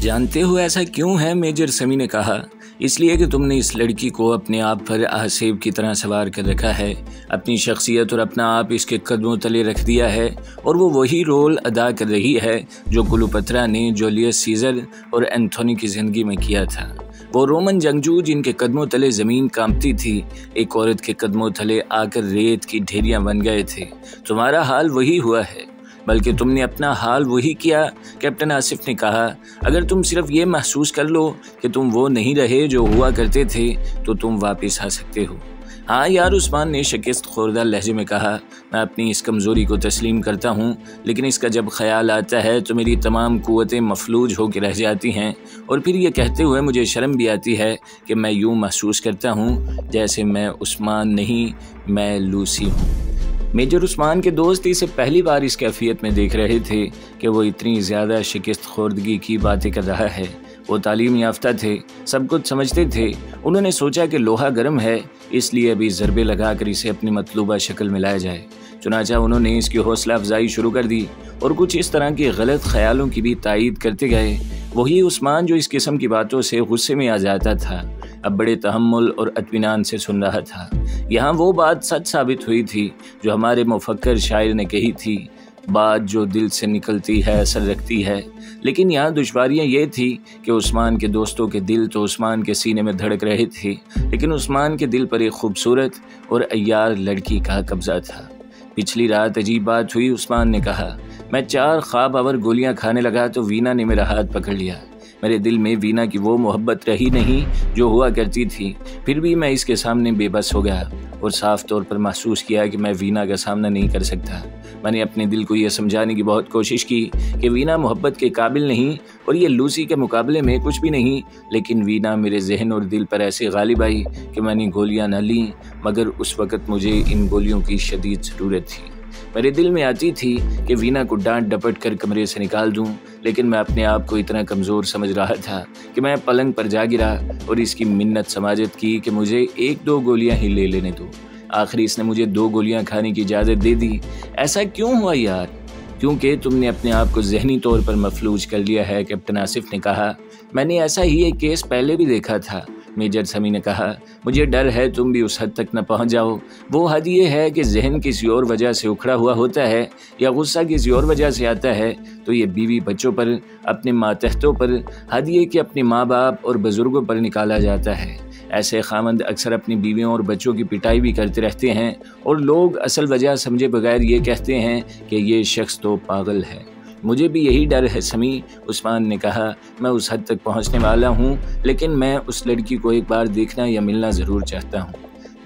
जानते हो ऐसा क्यों है? मेजर समी ने कहा, इसलिए कि तुमने इस लड़की को अपने आप पर आसेब की तरह सवार कर रखा है, अपनी शख्सियत और अपना आप इसके कदमों तले रख दिया है और वो वही रोल अदा कर रही है जो क्लियोपत्रा ने जूलियस सीज़र और एंथोनी की ज़िंदगी में किया था। वो रोमन जंगजू जिनके कदमों तले ज़मीन कांपती थी, एक औरत के कदमों तले आकर रेत की ढेरियाँ बन गए थे। तुम्हारा हाल वही हुआ है, बल्कि तुमने अपना हाल वही किया। कैप्टन आसिफ ने कहा, अगर तुम सिर्फ ये महसूस कर लो कि तुम वो नहीं रहे जो हुआ करते थे तो तुम वापस आ सकते हो। हाँ यार, उस्मान ने शिकस्त खोरदा लहजे में कहा, मैं अपनी इस कमज़ोरी को तस्लीम करता हूँ, लेकिन इसका जब ख्याल आता है तो मेरी तमाम कुव्वतें मफलूज होकर रह जाती हैं और फिर यह कहते हुए मुझे शर्म भी आती है कि मैं यूँ महसूस करता हूँ जैसे मैं उस्मान नहीं, मैं लूसी हूँ। मेजर उस्मान के दोस्त इसे पहली बार इस कैफियत में देख रहे थे कि वो इतनी ज़्यादा शिकस्त खोर्दगी की बातें कर रहा है। वो तालीम याफ्ता थे, सब कुछ समझते थे। उन्होंने सोचा कि लोहा गर्म है, इसलिए अभी ज़रबे लगा कर इसे अपनी मतलूबा शक्ल में लाया जाए। चुनाचा उन्होंने इसकी हौसला अफजाई शुरू कर दी और कुछ इस तरह के गलत ख्यालों की भी तायीद करते गए। वही उस्मान जो इस किस्म की बातों से गुस्से में आ जाता था, अब बड़े तहम्मुल और इत्मीनान से सुन रहा था। यहाँ वो बात सच साबित हुई थी जो हमारे मुफक्कर शायर ने कही थी, बात जो दिल से निकलती है असर रखती है। लेकिन यहाँ दुश्वारियाँ ये थी कि उस्मान के दोस्तों के दिल तो उस्मान के सीने में धड़क रहे थे, लेकिन उस्मान के दिल पर एक खूबसूरत और अय्यार लड़की का कब्जा था। पिछली रात अजीब बात हुई, उस्मान ने कहा, मैं 4 ख्वाब आवर गोलियाँ खाने लगा तो वीना ने मेरा हाथ पकड़ लिया। मेरे दिल में वीना की वो मोहब्बत रही नहीं जो हुआ करती थी, फिर भी मैं इसके सामने बेबस हो गया और साफ़ तौर पर महसूस किया कि मैं वीना का सामना नहीं कर सकता। मैंने अपने दिल को यह समझाने की बहुत कोशिश की कि वीना मोहब्बत के काबिल नहीं और ये लूसी के मुकाबले में कुछ भी नहीं, लेकिन वीना मेरे जहन और दिल पर ऐसे गालिब आई कि मैंने गोलियाँ न लीं, मगर उस वक़्त मुझे इन गोलियों की शदीद ज़रूरत थी। मेरे दिल में आती थी कि वीना को डांट डपट कर कमरे से निकाल दूं, लेकिन मैं अपने आप को इतना कमज़ोर समझ रहा था कि मैं पलंग पर जा गिरा और इसकी मिन्नत समाजत की कि मुझे 1-2 गोलियां ही ले लेने दो। आखिर इसने मुझे 2 गोलियां खाने की इजाज़त दे दी। ऐसा क्यों हुआ यार? क्योंकि तुमने अपने आप को जहनी तौर पर मफलूज कर लिया है, कैप्टन आसिफ ने कहा। मैंने ऐसा ही एक केस पहले भी देखा था, मेजर समी ने कहा। मुझे डर है तुम भी उस हद तक न पहुंच जाओ। वो हद ये है कि जहन किसी और वजह से उखड़ा हुआ होता है या गुस्सा किसी और वजह से आता है तो ये बीवी बच्चों पर, अपने मातहतों पर, हद ये कि अपने माँ बाप और बुज़ुर्गों पर निकाला जाता है। ऐसे खामंद अक्सर अपनी बीवियों और बच्चों की पिटाई भी करते रहते हैं और लोग असल वजह समझे बगैर ये कहते हैं कि ये शख्स तो पागल है। मुझे भी यही डर है समी, उस्मान ने कहा। मैं उस हद तक पहुंचने वाला हूं, लेकिन मैं उस लड़की को एक बार देखना या मिलना ज़रूर चाहता हूं।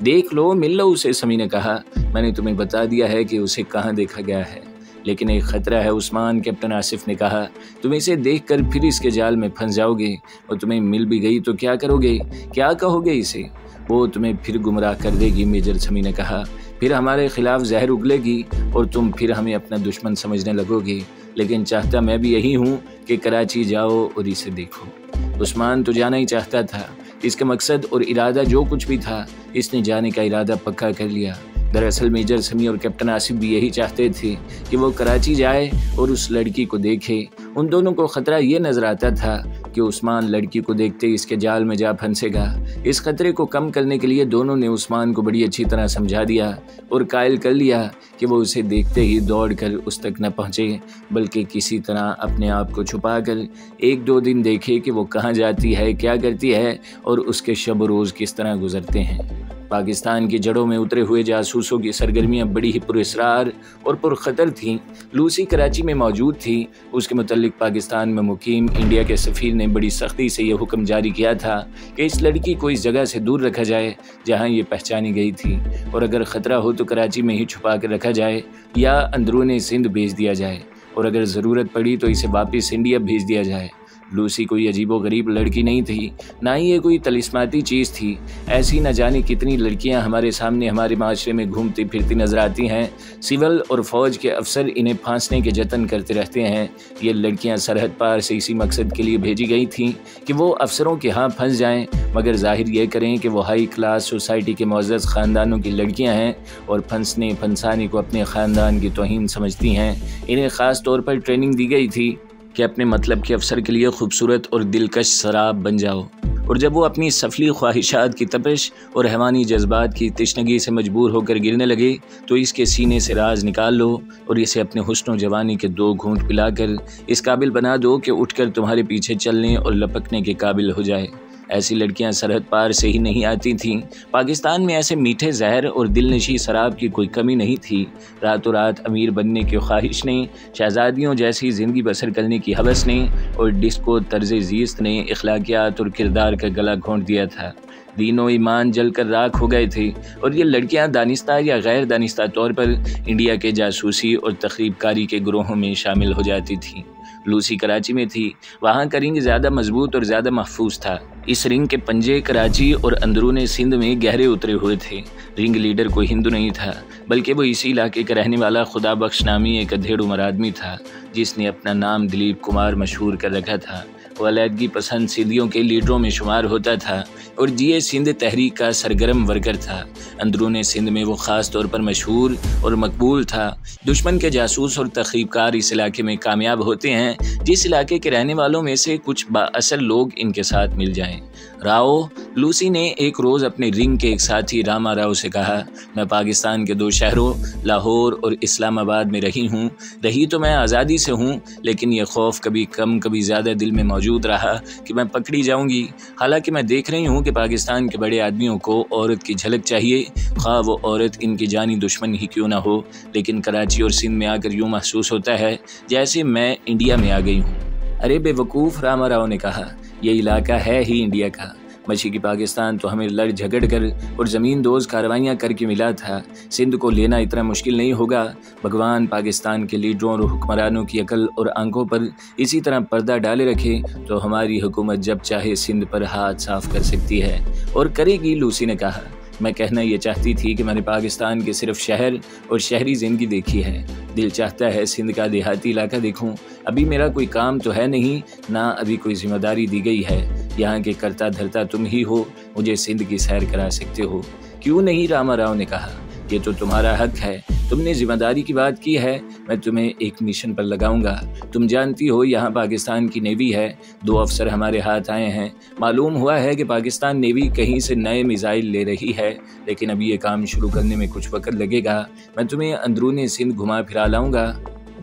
देख लो, मिल लो उसे, समी ने कहा। मैंने तुम्हें बता दिया है कि उसे कहां देखा गया है, लेकिन एक ख़तरा है उस्मान, कैप्टन आसिफ ने कहा। तुम इसे देखकर फिर इसके जाल में फंस जाओगे और तुम्हें मिल भी गई तो क्या करोगे, क्या कहोगे इसे? वो तुम्हें फिर गुमराह कर देगी, मेजर समी ने कहा। फिर हमारे ख़िलाफ़ जहर उगलेगी और तुम फिर हमें अपना दुश्मन समझने लगोगे। लेकिन चाहता मैं भी यही हूँ कि कराची जाओ और इसे देखो। उस्मान तो जाना ही चाहता था। इसका मकसद और इरादा जो कुछ भी था, इसने जाने का इरादा पक्का कर लिया। दरअसल मेजर समी और कैप्टन आसिफ भी यही चाहते थे कि वो कराची जाए और उस लड़की को देखे। उन दोनों को ख़तरा ये नज़र आता था कि उस्मान लड़की को देखते ही इसके जाल में जा फंसेगा। इस खतरे को कम करने के लिए दोनों ने उस्मान को बड़ी अच्छी तरह समझा दिया और कायल कर लिया कि वो उसे देखते ही दौड़कर उस तक न पहुँचे, बल्कि किसी तरह अपने आप को छुपा कर 1-2 दिन देखे कि वो कहाँ जाती है, क्या करती है और उसके शब रोज़ किस तरह गुजरते हैं। पाकिस्तान की जड़ों में उतरे हुए जासूसों की सरगर्मियाँ बड़ी ही पुरअसरार और पुरखतर थीं। लूसी कराची में मौजूद थी। उसके मुतल्लिक पाकिस्तान में मुकीम इंडिया के सफ़ीर ने बड़ी सख्ती से यह हुक्म जारी किया था कि इस लड़की को इस जगह से दूर रखा जाए जहाँ ये पहचानी गई थी, और अगर ख़तरा हो तो कराची में ही छुपा कर रखा जाए या अंदरून सिंध भेज दिया जाए, और अगर ज़रूरत पड़ी तो इसे वापस इंडिया भेज दिया जाए। लूसी कोई अजीबो गरीब लड़की नहीं थी, ना ही ये कोई तलिस्माती चीज़ थी। ऐसी न जाने कितनी लड़कियां हमारे सामने हमारे माशरे में घूमती फिरती नजर आती हैं। सिविल और फ़ौज के अफसर इन्हें फांसने के जतन करते रहते हैं। ये लड़कियां सरहद पार से इसी मकसद के लिए भेजी गई थीं कि वो अफसरों के हाथ फंस जाएँ, मगर जाहिर ये करें कि वो हाई क्लास सोसाइटी के मुअज़्ज़ज़ ख़ानदानों की लड़कियाँ हैं और फंसाने को अपने ख़ानदान की तौहीन समझती हैं। इन्हें ख़ास तौर पर ट्रेनिंग दी गई थी कि अपने मतलब के अफसर के लिए खूबसूरत और दिलकश शराब बन जाओ। और जब वो अपनी सफली ख्वाहिशात की तपिश और हैवानी जज्बात की तशनगी से मजबूर होकर गिरने लगे तो इसके सीने से राज निकाल लो और इसे अपने हुस्न व जवानी के दो घूंट पिलाकर इस काबिल बना दो कि उठकर तुम्हारे पीछे चलने और लपकने के काबिल हो जाए। ऐसी लड़कियां सरहद पार से ही नहीं आती थीं। पाकिस्तान में ऐसे मीठे जहर और दिलनशी शराब की कोई कमी नहीं थी। रातों रात अमीर बनने की ख्वाहिश ने, शहजादियों जैसी ज़िंदगी बसर करने की हवस ने और डिस्को तर्ज जीस्त ने अखलाकियात और किरदार का गला घोंट दिया था। दीनों ईमान जलकर राख हो गए थे और ये लड़कियां दानिस्ता या गैर दानिस्ता तौर पर इंडिया के जासूसी और तखरीबकारी के ग्रोहों में शामिल हो जाती थीं। लूसी कराची में थी। वहाँ का रिंग ज़्यादा मजबूत और ज़्यादा महफूज था। इस रिंग के पंजे कराची और अंदरूनी सिंध में गहरे उतरे हुए थे। रिंग लीडर कोई हिंदू नहीं था बल्कि वो इसी इलाके का रहने वाला खुदा बख्श नामी एक अधेड़ उम्र आदमी था जिसने अपना नाम दिलीप कुमार मशहूर कर रखा था। वलैदगी पसंद सिंधियों के लीडरों में शुमार होता था और जीए सिंध तहरीक का सरगर्म वर्कर था। अंदरूनी सिंध में वो ख़ास तौर पर मशहूर और मकबूल था। दुश्मन के जासूस और तखरीबकार इस इलाके में कामयाब होते हैं जिस इलाके के रहने वालों में से कुछ बाअसल लोग इनके साथ मिल जाएं। राव लूसी ने एक रोज़ अपने रिंग के एक साथी रामा राव से कहा, मैं पाकिस्तान के दो शहरों लाहौर और इस्लामाबाद में रही हूँ। रही तो मैं आज़ादी से हूँ लेकिन यह खौफ कभी कम कभी ज़्यादा दिल में मौजूद रहा कि मैं पकड़ी जाऊँगी। हालांकि मैं देख रही हूँ कि पाकिस्तान के बड़े आदमियों को औरत की झलक चाहिए, ख़्वा वो औरत इनकी जानी दुश्मन ही क्यों ना हो। लेकिन कराची और सिंध में आकर यूँ महसूस होता है जैसे मैं इंडिया में आ गई हूँ। अरे बेवकूफ़, रामा राव ने कहा, ये इलाका है ही इंडिया का। मशीकी पाकिस्तान तो हमें लड़ झगड़ कर और ज़मीन दोज़ कार्रवाइयाँ करके मिला था। सिंध को लेना इतना मुश्किल नहीं होगा। भगवान पाकिस्तान के लीडरों और हुक्मरानों की अकल और आंखों पर इसी तरह पर्दा डाले रखे तो हमारी हुकूमत जब चाहे सिंध पर हाथ साफ कर सकती है और करेगी। लूसी ने कहा, मैं कहना ये चाहती थी कि मैंने पाकिस्तान के सिर्फ शहर और शहरी ज़िंदगी देखी है। दिल चाहता है सिंध का देहाती इलाका देखूं। अभी मेरा कोई काम तो है नहीं, ना अभी कोई जिम्मेदारी दी गई है। यहाँ के करता धरता तुम ही हो। मुझे सिंध की सैर करा सकते हो। क्यों नहीं, रामा राव ने कहा, ये तो तुम्हारा हक है। तुमने ज़िम्मेदारी की बात की है। मैं तुम्हें एक मिशन पर लगाऊंगा। तुम जानती हो यहाँ पाकिस्तान की नेवी है। दो अफसर हमारे हाथ आए हैं। मालूम हुआ है कि पाकिस्तान नेवी कहीं से नए मिसाइल ले रही है लेकिन अभी ये काम शुरू करने में कुछ वक्त लगेगा। मैं तुम्हें अंदरूनी सिंध घुमा फिरा लाऊँगा।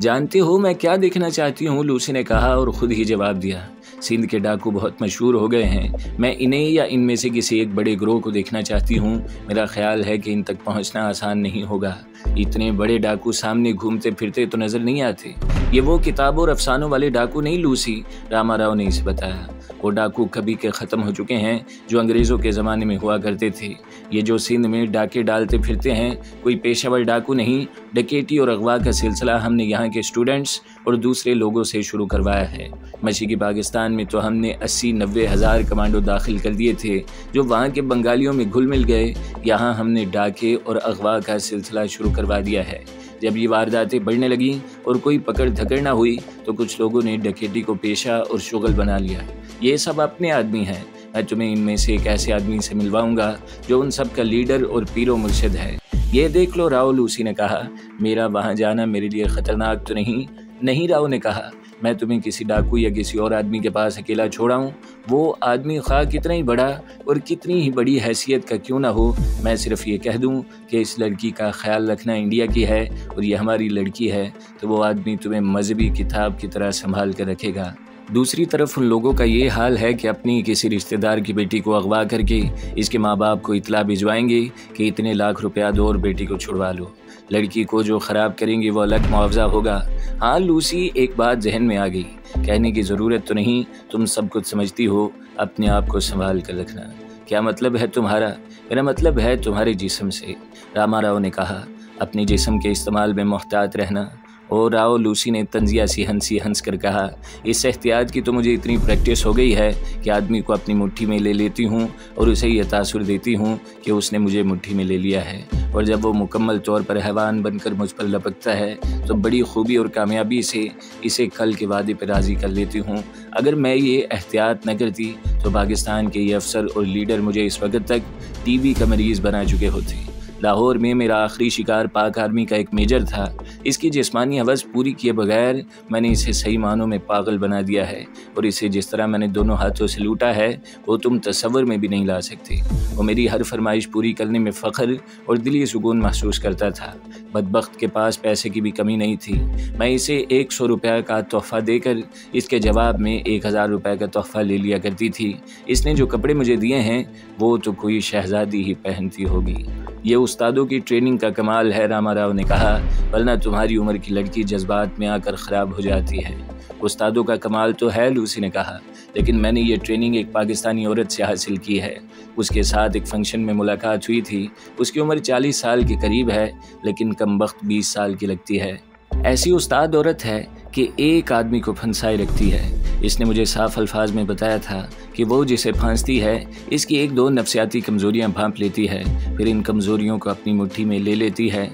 जानते हो मैं क्या देखना चाहती हूँ, लूसी ने कहा और ख़ुद ही जवाब दिया, सिंध के डाकू बहुत मशहूर हो गए हैं। मैं इन्हें या इनमें से किसी एक बड़े ग्रोह को देखना चाहती हूँ। मेरा ख्याल है कि इन तक पहुँचना आसान नहीं होगा। इतने बड़े डाकू सामने घूमते फिरते तो नज़र नहीं आते। ये वो किताबों और अफसानों वाले डाकू नहीं लूसी, रामा राव ने इसे बताया। वो डाकू कभी के ख़त्म हो चुके हैं जो अंग्रेज़ों के ज़माने में हुआ करते थे। ये जो सिंध में डाके डालते फिरते हैं कोई पेशेवर डाकू नहीं। डकैती और अगवा का सिलसिला हमने यहाँ के स्टूडेंट्स और दूसरे लोगों से शुरू करवाया है। मशीकी पाकिस्तान में तो हमने 80-90 हज़ार कमांडो दाखिल कर दिए थे जो वहाँ के बंगालियों में घुल मिल गए। यहाँ हमने डाके और अगवा का सिलसिला शुरू करवा दिया है। जब ये वारदातें बढ़ने लगीं और कोई पकड़ धकड़ ना हुई तो कुछ लोगों ने डकैती को पेशा और शुगल बना लिया। ये सब अपने आदमी हैं। मैं तुम्हें इनमें से एक ऐसे आदमी से मिलवाऊंगा जो उन सब का लीडर और पीरो मुर्शिद है। ये देख लो, राव लूसी ने कहा, मेरा वहाँ जाना मेरे लिए ख़तरनाक तो नहीं? नहीं, राव ने कहा, मैं तुम्हें किसी डाकू या किसी और आदमी के पास अकेला छोड़ाऊँ। वो आदमी ख्वाह कितना ही बड़ा और कितनी ही बड़ी हैसियत का क्यों ना हो, मैं सिर्फ ये कह दूँ कि इस लड़की का ख्याल रखना इंडिया की है और ये हमारी लड़की है तो वो आदमी तुम्हें मजहबी किताब की तरह संभाल कर रखेगा। दूसरी तरफ उन लोगों का ये हाल है कि अपनी किसी रिश्तेदार की बेटी को अगवा करके इसके माँ बाप को इतला भिजवाएंगे कि इतने लाख रुपया दो और बेटी को छुड़वा लो। लड़की को जो ख़राब करेंगे वो अलग मुआवजा होगा। हाँ लूसी, एक बात जहन में आ गई, कहने की ज़रूरत तो नहीं, तुम सब कुछ समझती हो। अपने आप को संभाल कर रखना। क्या मतलब है तुम्हारा? मेरा मतलब है तुम्हारे जिस्म से, रामा राव ने कहा, अपने जिस्म के इस्तेमाल में मुहतात रहना। और राव लूसी ने तंजिया सी हंस कर कहा, इस एहतियात की तो मुझे इतनी प्रैक्टिस हो गई है कि आदमी को अपनी मुट्ठी में ले लेती हूँ और उसे यह तासुर देती हूँ कि उसने मुझे मुट्ठी में ले लिया है। और जब वो मुकम्मल तौर पर हैवान बनकर मुझ पर लपकता है तो बड़ी खूबी और कामयाबी से इसे कल के वादे पर राज़ी कर लेती हूँ। अगर मैं ये एहतियात न करती तो पाकिस्तान के ये अफसर और लीडर मुझे इस वक्त तक टीबी का मरीज़ बना चुके होते। लाहौर में मेरा आखिरी शिकार पाक आर्मी का एक मेजर था। इसकी जिस्मानी हवस पूरी किए बगैर मैंने इसे सही मानों में पागल बना दिया है, और इसे जिस तरह मैंने दोनों हाथों से लूटा है वो तुम तसव्वुर में भी नहीं ला सकते। वो मेरी हर फरमाइश पूरी करने में फ़ख्र और दिली सुकून महसूस करता था। बदबख्त के पास पैसे की भी कमी नहीं थी। मैं इसे 100 रुपये का तोहफ़ा देकर इसके जवाब में 1000 रुपये का तोहफ़ा ले लिया करती थी। इसने जो कपड़े मुझे दिए हैं वो तो कोई शहजादी ही पहनती होगी। ये उस्तादों की ट्रेनिंग का कमाल है, रामा राव ने कहा, वरना तुम्हारी उम्र की लड़की जज्बात में आकर ख़राब हो जाती है। उस्तादों का कमाल तो है, लूसी ने कहा, लेकिन मैंने ये ट्रेनिंग एक पाकिस्तानी औरत से हासिल की है। उसके साथ एक फ़ंक्शन में मुलाकात हुई थी। उसकी उम्र 40 साल के करीब है, लेकिन कमबख्त 20 साल की लगती है। ऐसी उस्ताद औरत है कि एक आदमी को फंसाए रखती है। इसने मुझे साफ अल्फाज में बताया था कि वो जिसे फांसती है इसकी 1-2 नफसियाती कमज़ोरियाँ भांप लेती है, फिर इन कमज़ोरियों को अपनी मुट्ठी में ले लेती है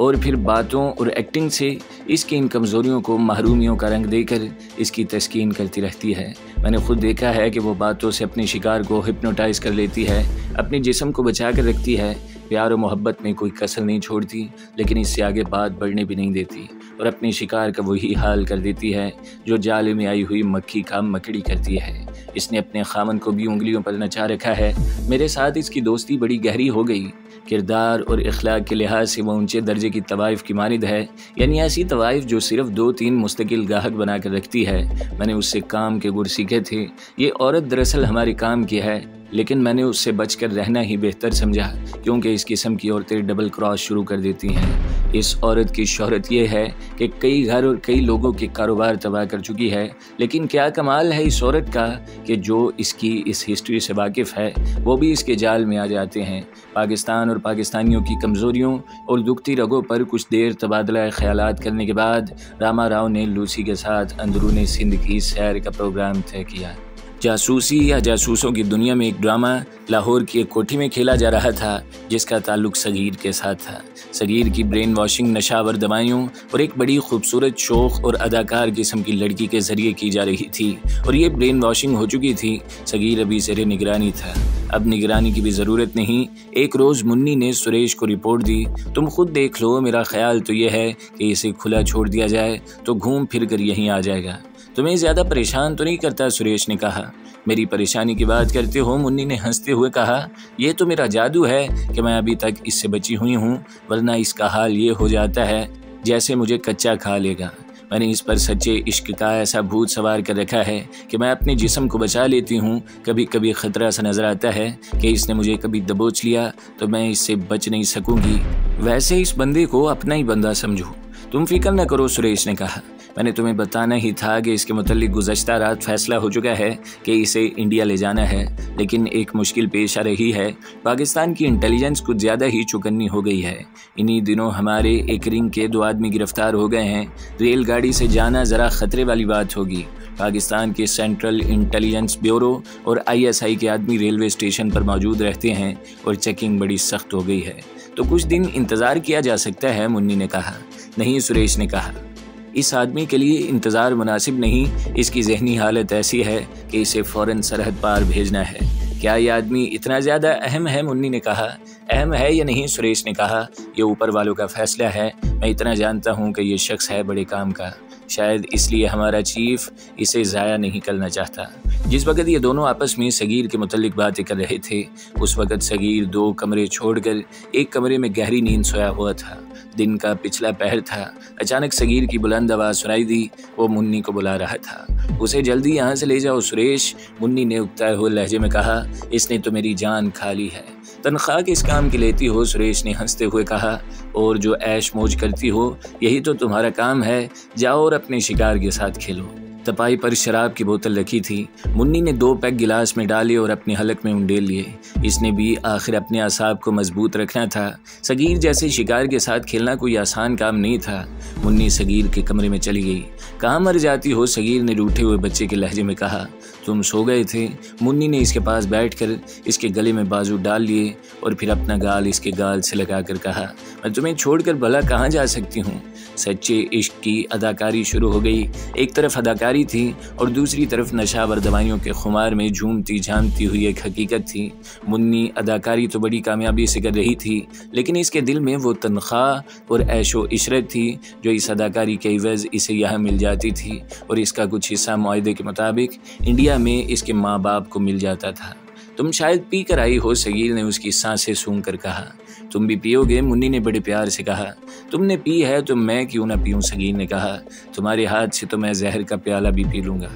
और फिर बातों और एक्टिंग से इसकी इन कमज़ोरियों को महरूमियों का रंग देकर इसकी तस्कीन करती रहती है। मैंने खुद देखा है कि वो बातों से अपने शिकार को हिप्नोटाइज़ कर लेती है, अपने जिस्म को बचा कर रखती है, प्यार और मोहब्बत में कोई कसर नहीं छोड़ती, लेकिन इससे आगे बात बढ़ने भी नहीं देती और अपने शिकार का वही हाल कर देती है जो जाल में आई हुई मक्खी का मकड़ी करती है। इसने अपने खामन को भी उंगलियों पर नचा रखा है। मेरे साथ इसकी दोस्ती बड़ी गहरी हो गई। किरदार और इखलाक के लिहाज से वह ऊंचे दर्जे की तवाइफ की मानिद है, यानी ऐसी तवाइफ जो सिर्फ 2-3 मुस्तकिल गाहक बना कर रखती है। मैंने उससे काम के गुर सीखे थे। ये औरत दरअसल हमारे काम की है, लेकिन मैंने उससे बचकर रहना ही बेहतर समझा, क्योंकि इस किस्म की औरतें डबल क्रॉस शुरू कर देती हैं। इस औरत की शोहरत यह है कि कई घर और कई लोगों के कारोबार तबाह कर चुकी है, लेकिन क्या कमाल है इस औरत का कि जो इसकी इस हिस्ट्री से वाकिफ़ है वो भी इसके जाल में आ जाते हैं। पाकिस्तान और पाकिस्तानियों की कमज़ोरियों और दुखती रगों पर कुछ देर तबादला ख्यालात करने के बाद रामा राव ने लूसी के साथ अंदरूनी सिंध की सैर का प्रोग्राम तय किया। जासूसी या जासूसों की दुनिया में एक ड्रामा लाहौर की एक कोठी में खेला जा रहा था, जिसका ताल्लुक सगीर के साथ था। सगीर की ब्रेन वॉशिंग नशावर दवाइयों और एक बड़ी खूबसूरत शोख और अदाकार किस्म की लड़की के ज़रिए की जा रही थी, और ये ब्रेन वॉशिंग हो चुकी थी। सगीर अभी ज़ेरे निगरानी था। अब निगरानी की भी ज़रूरत नहीं। एक रोज़ मुन्नी ने सुरेश को रिपोर्ट दी, तुम खुद देख लो, मेरा ख्याल तो यह है कि इसे खुला छोड़ दिया जाए तो घूम फिर कर यहीं आ जाएगा। तुम्हें ज़्यादा परेशान तो नहीं करता, सुरेश ने कहा। मेरी परेशानी की बात करते हो, मुन्नी ने हंसते हुए कहा, यह तो मेरा जादू है कि मैं अभी तक इससे बची हुई हूँ, वरना इसका हाल ये हो जाता है जैसे मुझे कच्चा खा लेगा। मैंने इस पर सच्चे इश्क का ऐसा भूत सवार कर रखा है कि मैं अपने जिस्म को बचा लेती हूँ। कभी कभी ख़तरा सा नज़र आता है कि इसने मुझे कभी दबोच लिया तो मैं इससे बच नहीं सकूँगी। वैसे इस बंदे को अपना ही बंदा समझो। तुम फिक्र न करो, सुरेश ने कहा, मैंने तुम्हें बताना ही था कि इसके मुतल्लिक गुज़श्ता रात फ़ैसला हो चुका है कि इसे इंडिया ले जाना है, लेकिन एक मुश्किल पेश आ रही है। पाकिस्तान की इंटेलिजेंस कुछ ज़्यादा ही चौकन्नी हो गई है। इन्हीं दिनों हमारे एक रिंग के 2 आदमी गिरफ्तार हो गए हैं। रेलगाड़ी से जाना ज़रा ख़तरे वाली बात होगी। पाकिस्तान के सेंट्रल इंटेलिजेंस ब्यूरो और ISI के आदमी रेलवे स्टेशन पर मौजूद रहते हैं और चेकिंग बड़ी सख्त हो गई है, तो कुछ दिन इंतज़ार किया जा सकता है, मुन्नी ने कहा। नहीं, सुरेश ने कहा, इस आदमी के लिए इंतज़ार मुनासिब नहीं। इसकी जहनी हालत ऐसी है कि इसे फ़ौरन सरहद पार भेजना है। क्या यह आदमी इतना ज़्यादा अहम है, मुन्नी ने कहा। अहम है या नहीं, सुरेश ने कहा, यह ऊपर वालों का फ़ैसला है। मैं इतना जानता हूँ कि यह शख्स है बड़े काम का, शायद इसलिए हमारा चीफ इसे ज़ाया नहीं करना चाहता। जिस वक़्त ये दोनों आपस में सगीर के मुतल्लिक बातें कर रहे थे, उस वक़्त सगीर 2 कमरे छोड़कर एक कमरे में गहरी नींद सोया हुआ था। दिन का पिछला पहर था। अचानक सगीर की बुलंद आवाज़ सुनाई दी। वो मुन्नी को बुला रहा था। उसे जल्दी यहाँ से ले जाओ, सुरेश, मुन्नी ने उकताए हुए लहजे में कहा। इसने तो मेरी जान खा ली है। तनख्वाह किस काम की लेती हो, सुरेश ने हंसते हुए कहा, और जो ऐश मौज करती हो यही तो तुम्हारा काम है। जाओ और अपने शिकार के साथ खेलो। तपाई पर शराब की बोतल रखी थी। मुन्नी ने 2 पैक गिलास में डाले और अपने हलक में उंडेल लिए। इसने भी आखिर अपने असाब को मजबूत रखना था। सगीर जैसे शिकार के साथ खेलना कोई आसान काम नहीं था। मुन्नी सगीर के कमरे में चली गई। कहाँ मर जाती हो, सगीर ने रूठे हुए बच्चे के लहजे में कहा। तुम सो गए थे। मुन्नी ने इसके पास बैठकर इसके गले में बाजू डाल लिए और फिर अपना गाल इसके गाल से लगा कर कहा, मैं तुम्हें छोड़कर भला कहाँ जा सकती हूँ। सच्चे इश्क की अदाकारी शुरू हो गई। एक तरफ अदाकारी बेकारी थी और दूसरी तरफ नशावर दवाइयों के खुमार में झूमती झामती हुई एक हकीकत थी। मुन्नी अदाकारी तो बड़ी कामयाबी से कर रही थी, लेकिन इसके दिल में वो तनख्वाह और ऐशो इशरत थी जो इस अदाकारी के एवज़ इसे यहाँ मिल जाती थी, और इसका कुछ हिस्सा मुआहदे के मुताबिक इंडिया में इसके माँ बाप को मिल जाता था। तुम शायद पी कर आई हो, सगीर ने उसकी सांसें सूंघ कर कहा। तुम भी पियोगे, मुन्नी ने बड़े प्यार से कहा। तुमने पी है तो मैं क्यों ना पीऊँ, सगीर ने कहा। तुम्हारे हाथ से तो मैं जहर का प्याला भी पी लूँगा।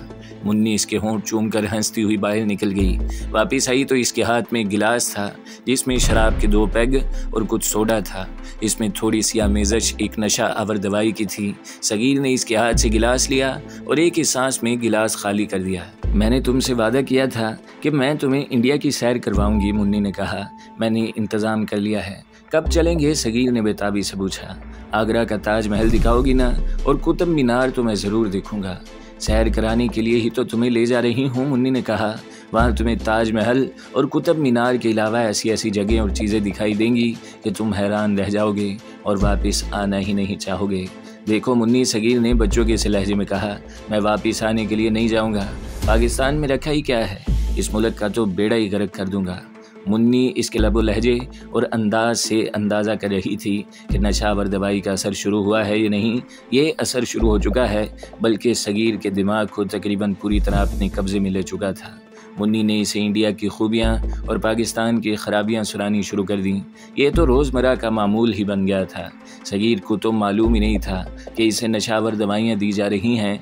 मुन्नी इसके होंठ चूमकर हंसती हुई बाहर निकल गई। वापस आई तो इसके हाथ में एक गिलास था जिसमें शराब के 2 पैग और कुछ सोडा था। इसमें थोड़ी सी आमेजश एक नशा आवर दवाई की थी। सगीर ने इसके हाथ से गिलास लिया और एक ही सांस में गिलास खाली कर दिया। मैंने तुमसे वादा किया था कि मैं तुम्हें इंडिया की सैर करवाऊंगी, मुन्नी ने कहा। मैंने इंतज़ाम कर लिया है। कब चलेंगे, सगीर ने बेताबी से पूछा। आगरा का ताजमहल दिखाओगी ना, और कुतुब मीनार तो मैं ज़रूर देखूंगा। सैर कराने के लिए ही तो तुम्हें ले जा रही हूँ, मुन्नी ने कहा। वहाँ तुम्हें ताजमहल और कुतुब मीनार के अलावा ऐसी ऐसी जगह और चीज़ें दिखाई देंगी कि तुम हैरान रह जाओगे और वापस आना ही नहीं चाहोगे। देखो मुन्नी, सगीर ने बच्चों के से लहजे में कहा, मैं वापस आने के लिए नहीं जाऊँगा। पाकिस्तान में रखा ही क्या है, इस मुल्क का तो बेड़ा ही गर्क कर दूँगा। मुन्नी इसके लबो लहजे और अंदाज से अंदाज़ा कर रही थी कि नशावर दवाई का असर शुरू हुआ है या नहीं। ये असर शुरू हो चुका है, बल्कि सगीर के दिमाग को तकरीबन पूरी तरह अपने कब्ज़े में ले चुका था। मुन्नी ने इसे इंडिया की खूबियाँ और पाकिस्तान की खराबियाँ सुनानी शुरू कर दी। ये तो रोज़मर्रा का मामूल ही बन गया था। सगीर को तो मालूम ही नहीं था कि इसे नशावर दवाइयाँ दी जा रही हैं।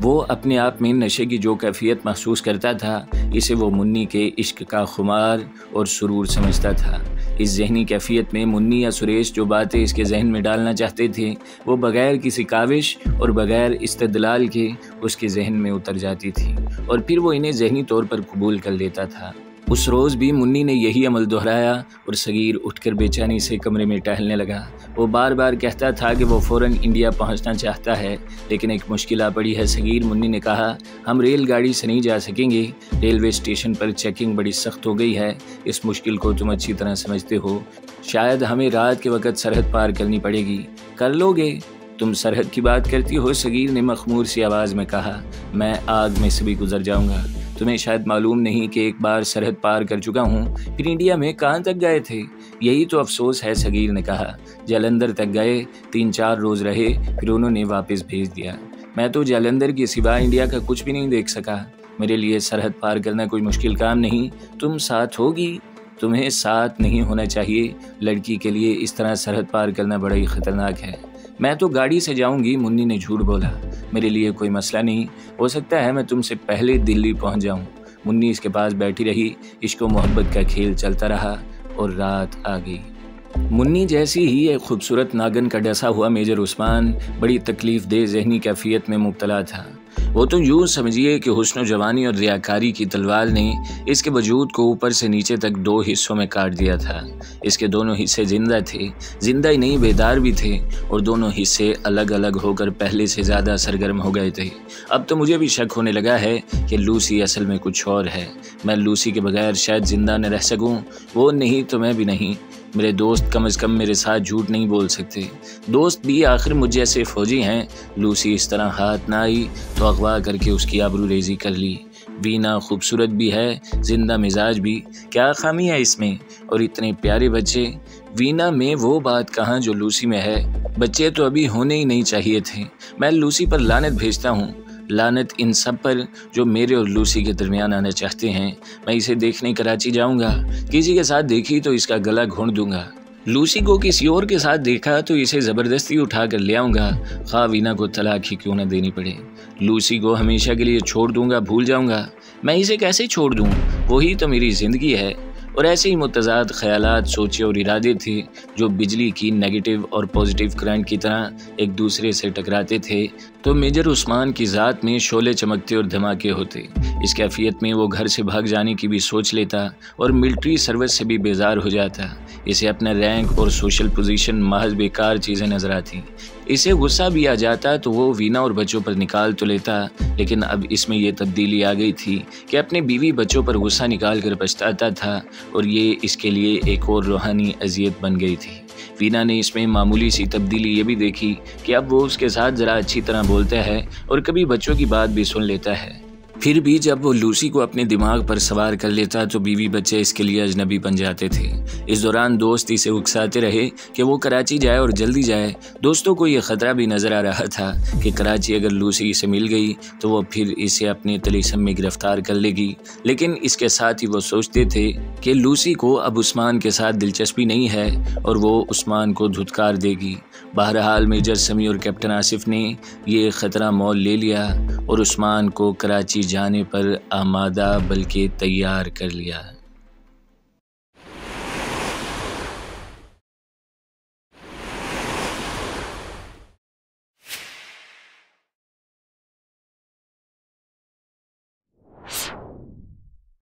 वो अपने आप में नशे की जो कैफियत महसूस करता था, इसे वो मुन्नी के इश्क का खुमार और सुरूर समझता था। इस जहनी कैफियत में मुन्नी या सुरेश जो बातें इसके जहन में डालना चाहते थे, वो बग़ैर किसी काविश और बग़ैर इस्तदलाल के उसके जहन में उतर जाती थी, और फिर वो इन्हें जहनी तौर पर कबूल कर लेता था। उस रोज़ भी मुन्नी ने यही अमल दोहराया, और सगीर उठकर बेचैनी से कमरे में टहलने लगा। वो बार बार कहता था कि वो फ़ौरन इंडिया पहुंचना चाहता है, लेकिन एक मुश्किल आ पड़ी है सगीर, मुन्नी ने कहा। हम रेलगाड़ी से नहीं जा सकेंगे, रेलवे स्टेशन पर चेकिंग बड़ी सख्त हो गई है। इस मुश्किल को तुम अच्छी तरह समझते हो। शायद हमें रात के वक़्त सरहद पार करनी पड़ेगी। कर लोगे? तुम सरहद की बात करती हो, सगीर ने मखमूर सी आवाज़ में कहा। मैं आग में से भी गुजर जाऊँगा। तुम्हें शायद मालूम नहीं कि एक बार सरहद पार कर चुका हूँ, फिर इंडिया में कहाँ तक गए थे। यही तो अफसोस है, सगीर ने कहा। जालंधर तक गए, 3-4 रोज़ रहे, फिर उन्होंने वापस भेज दिया। मैं तो जालंधर के सिवा इंडिया का कुछ भी नहीं देख सका। मेरे लिए सरहद पार करना कोई मुश्किल काम नहीं। तुम साथ होगी? तुम्हें साथ नहीं होना चाहिए। लड़की के लिए इस तरह सरहद पार करना बड़ा ही ख़तरनाक है। मैं तो गाड़ी से जाऊंगी, मुन्नी ने झूठ बोला। मेरे लिए कोई मसला नहीं, हो सकता है मैं तुमसे पहले दिल्ली पहुंच जाऊं। मुन्नी इसके पास बैठी रही। इश्क और मोहब्बत का खेल चलता रहा और रात आ गई। मुन्नी जैसी ही एक खूबसूरत नागन का डसा हुआ मेजर उस्मान बड़ी तकलीफ दे जहनी कैफियत में मुब्तला था। वो तो यूँ समझिए कि हुस्न जवानी और रियाकारी की तलवार ने इसके वजूद को ऊपर से नीचे तक 2 हिस्सों में काट दिया था। इसके दोनों हिस्से जिंदा थे, जिंदा ही नहीं बेदार भी थे, और दोनों हिस्से अलग अलग होकर पहले से ज़्यादा सरगर्म हो गए थे। अब तो मुझे भी शक होने लगा है कि लूसी असल में कुछ और है। मैं लूसी के बगैर शायद ज़िंदा न रह सकूँ, वो नहीं तो मैं भी नहीं। मेरे दोस्त कम से कम मेरे साथ झूठ नहीं बोल सकते। दोस्त भी आखिर मुझ जैसे फौजी हैं। लूसी इस तरह हाथ ना आई तो अगवा करके उसकी आबरू रेजी कर ली। वीना खूबसूरत भी है, जिंदा मिजाज भी, क्या खामी है इसमें? और इतने प्यारे बच्चे। वीना में वो बात कहाँ जो लूसी में है। बच्चे तो अभी होने ही नहीं चाहिए थे। मैं लूसी पर लानत भेजता हूँ, लानत इन सब पर जो मेरे और लूसी के दरमियान आना चाहते हैं। मैं इसे देखने कराची जाऊंगा। किसी के साथ देखी तो इसका गला घोंट दूंगा। लूसी को किसी और के साथ देखा तो इसे ज़बरदस्ती उठा कर ले आऊँगा, खा वीना को तलाक ही क्यों ना देनी पड़े। लूसी को हमेशा के लिए छोड़ दूंगा, भूल जाऊँगा। मैं इसे कैसे छोड़ दूँ, वही तो मेरी ज़िंदगी है। और ऐसे ही मुतजाद ख्यालात, सोचे और इरादे थे जो बिजली की नेगेटिव और पॉजिटिव करंट की तरह एक दूसरे से टकराते थे तो मेजर उस्मान की ज़ात में शोले चमकते और धमाके होते। इस कैफियत में वो घर से भाग जाने की भी सोच लेता और मिलिट्री सर्विस से भी बेजार हो जाता। इसे अपना रैंक और सोशल पोजीशन महज बेकार चीज़ें नजर आती। इसे गुस्सा भी आ जाता तो वो वीना और बच्चों पर निकाल तो लेता, लेकिन अब इसमें यह तब्दीली आ गई थी कि अपने बीवी बच्चों पर गुस्सा निकाल कर पछताता था, और ये इसके लिए एक और रूहानी अजियत बन गई थी। वीना ने इसमें मामूली सी तब्दीली ये भी देखी कि अब वो उसके साथ ज़रा अच्छी तरह बोलता है और कभी बच्चों की बात भी सुन लेता है। फिर भी जब वो लूसी को अपने दिमाग पर सवार कर लेता तो बीवी बच्चे इसके लिए अजनबी बन जाते थे। इस दौरान दोस्त इसे उकसाते रहे कि वो कराची जाए और जल्दी जाए। दोस्तों को ये ख़तरा भी नज़र आ रहा था कि कराची अगर लूसी इसे मिल गई तो वो फिर इसे अपने तलीसम में गिरफ्तार कर लेगी, लेकिन इसके साथ ही वो सोचते थे कि लूसी को अब उस्मान के साथ दिलचस्पी नहीं है और वो उस्मान को धुतकार देगी। बहरहाल मेजर समीर और कैप्टन आसिफ ने यह ख़तरा मोल ले लिया और उस्मान को कराची जाने पर आमादा बल्कि तैयार कर लिया।